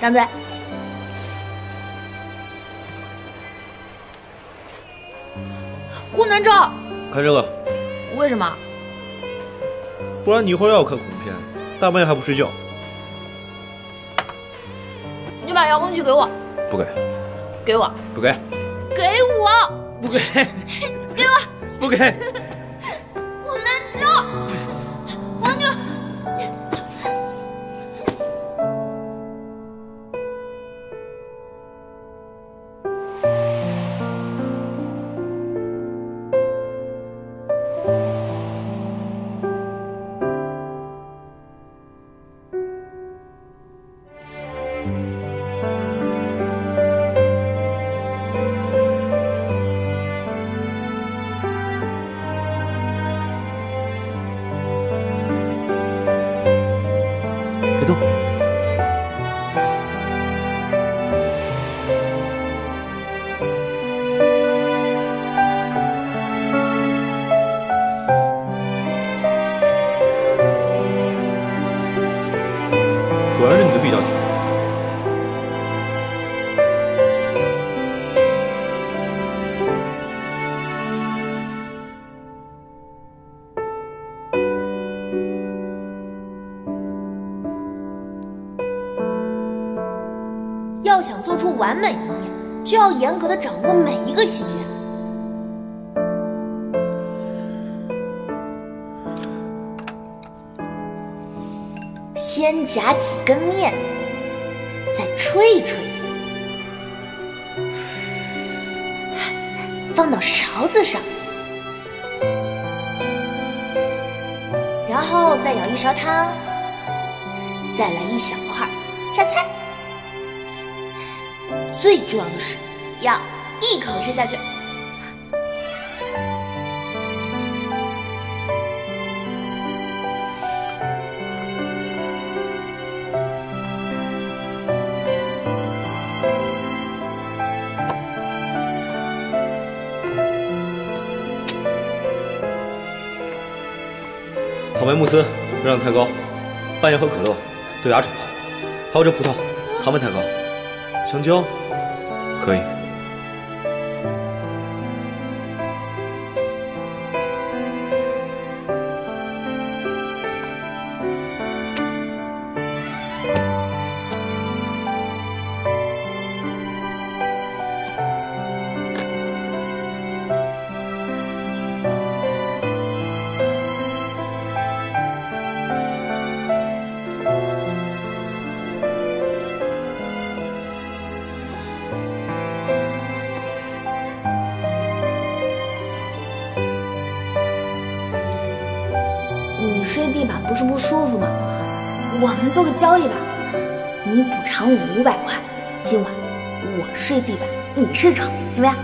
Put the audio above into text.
张嘴。顾南舟，看这个。为什么？不然你一会儿要看恐怖片，大半夜还不睡觉。你把遥控器给我。不给。给我。不给。给我。不给。给我。不给。 要想做出完美的一面，就要严格的掌握每一个细节。先夹几根面，再吹一吹，放到勺子上，然后再舀一勺汤，再来一小块榨菜。 最重要的是，要一口吃下去。草莓慕斯热量太高，半夜喝可乐对牙齿不好。还有这葡萄糖分太高，香蕉。 可以。做个交易吧，你补偿我500块。今晚我睡地板，你睡床，怎么样？